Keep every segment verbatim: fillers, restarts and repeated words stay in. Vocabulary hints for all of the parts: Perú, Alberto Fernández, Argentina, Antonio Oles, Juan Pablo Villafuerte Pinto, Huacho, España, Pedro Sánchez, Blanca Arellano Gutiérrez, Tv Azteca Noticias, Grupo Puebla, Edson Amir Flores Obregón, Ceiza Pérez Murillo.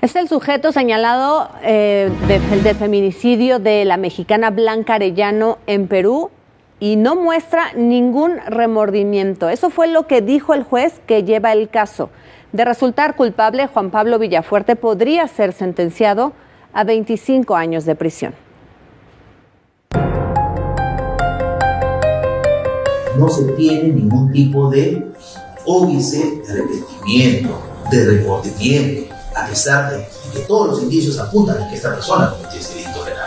Es el sujeto señalado eh, del de feminicidio de la mexicana Blanca Arellano en Perú y no muestra ningún remordimiento. Eso fue lo que dijo el juez que lleva el caso. De resultar culpable, Juan Pablo Villafuerte podría ser sentenciado a veinticinco años de prisión. No se tiene ningún tipo de óbice de arrepentimiento, de remordimiento, a pesar de que todos los indicios apuntan a que esta persona cometió este delito penal.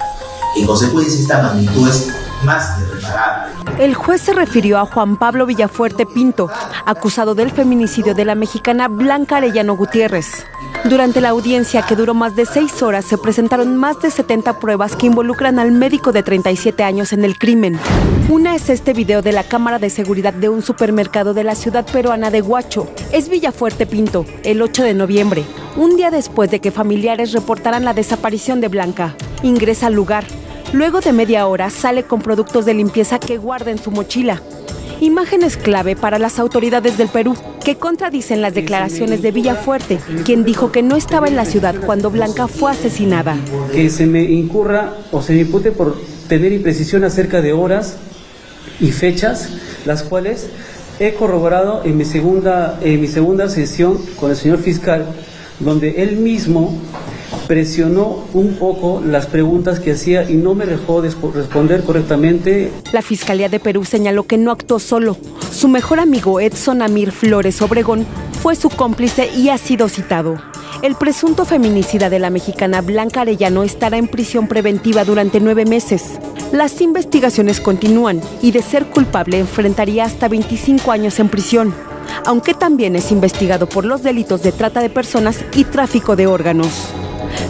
En consecuencia, esta magnitud es más que reparable. El juez se refirió a Juan Pablo Villafuerte Pinto, acusado del feminicidio de la mexicana Blanca Arellano Gutiérrez. Durante la audiencia, que duró más de seis horas, se presentaron más de setenta pruebas que involucran al médico de treinta y siete años en el crimen. Una es este video de la cámara de seguridad de un supermercado de la ciudad peruana de Huacho. Es Villafuerte Pinto, el ocho de noviembre, un día después de que familiares reportaran la desaparición de Blanca. Ingresa al lugar. Luego de media hora sale con productos de limpieza que guarda en su mochila. Imágenes clave para las autoridades del Perú, que contradicen las declaraciones de Villafuerte, quien dijo que no estaba en la ciudad cuando Blanca fue asesinada. Que se me incurra o se me impute por tener imprecisión acerca de horas y fechas, las cuales he corroborado en mi segunda, en mi segunda sesión con el señor fiscal, donde él mismo presionó un poco las preguntas que hacía y no me dejó responder correctamente. La Fiscalía de Perú señaló que no actuó solo. Su mejor amigo Edson Amir Flores Obregón fue su cómplice y ha sido citado. El presunto feminicida de la mexicana Blanca Arellano estará en prisión preventiva durante nueve meses. Las investigaciones continúan y, de ser culpable, enfrentaría hasta veinticinco años en prisión, aunque también es investigado por los delitos de trata de personas y tráfico de órganos.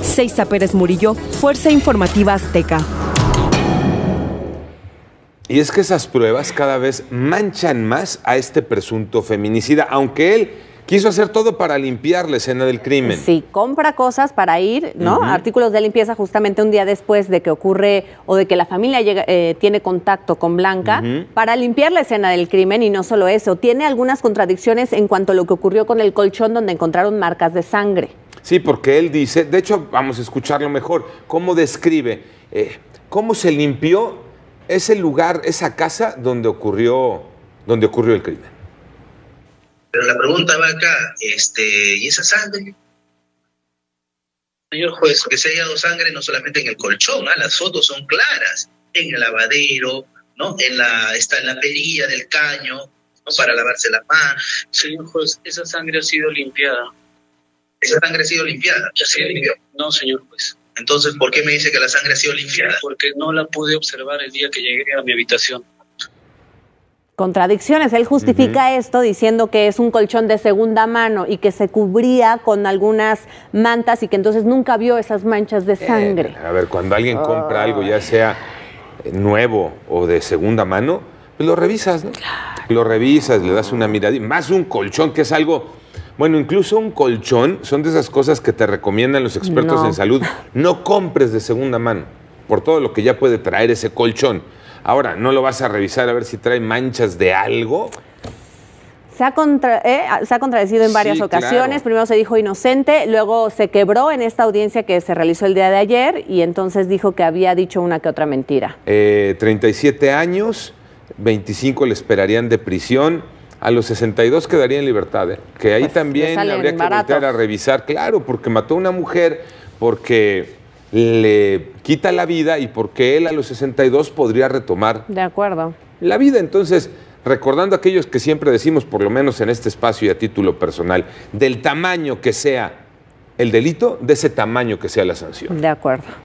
Ceiza Pérez Murillo, Fuerza Informativa Azteca. Y es que esas pruebas cada vez manchan más a este presunto feminicida, aunque él quiso hacer todo para limpiar la escena del crimen. Sí, compra cosas para ir, ¿no? Uh-huh. Artículos de limpieza justamente un día después de que ocurre o de que la familia llega, eh, tiene contacto con Blanca, uh-huh, para limpiar la escena del crimen. Y no solo eso, tiene algunas contradicciones en cuanto a lo que ocurrió con el colchón donde encontraron marcas de sangre. Sí, porque él dice, de hecho vamos a escucharlo mejor, cómo describe, eh, cómo se limpió ese lugar, esa casa donde ocurrió, donde ocurrió el crimen. Pero la pregunta va acá, este, ¿y esa sangre? Señor juez, que se ha hallado sangre no solamente en el colchón, ¿ah? Las fotos son claras, en el lavadero, ¿no? En la, está en la perilla del caño, ¿no? Para lavarse la mano. Señor juez, esa sangre ha sido limpiada. Esa sangre ha sido limpiada. ¿Ya se limpió? No, señor juez. Entonces, ¿por qué me dice que la sangre ha sido limpiada? Porque no la pude observar el día que llegué a mi habitación. Contradicciones. Él justifica uh-huh. esto diciendo que es un colchón de segunda mano y que se cubría con algunas mantas y que entonces nunca vio esas manchas de sangre. Eh, a ver, cuando alguien compra oh. algo, ya sea nuevo o de segunda mano, pues lo revisas, ¿no? Claro. Lo revisas, le das una mirada. Más un colchón, que es algo... Bueno, incluso un colchón son de esas cosas que te recomiendan los expertos no. en salud. No compres de segunda mano por todo lo que ya puede traer ese colchón. Ahora, ¿no lo vas a revisar a ver si trae manchas de algo? Se ha, contra, eh, se ha contradecido en varias sí, ocasiones. Claro. Primero se dijo inocente, luego se quebró en esta audiencia que se realizó el día de ayer y entonces dijo que había dicho una que otra mentira. Eh, treinta y siete años, veinticinco le esperarían de prisión. A los sesenta y dos quedaría en libertad, ¿eh? Que ahí pues también habría que voltear a revisar, claro, porque mató a una mujer, porque le quita la vida y porque él a los sesenta y dos podría retomar de acuerdo. la vida. Entonces, recordando aquellos que siempre decimos, por lo menos en este espacio y a título personal, del tamaño que sea el delito, de ese tamaño que sea la sanción. De acuerdo.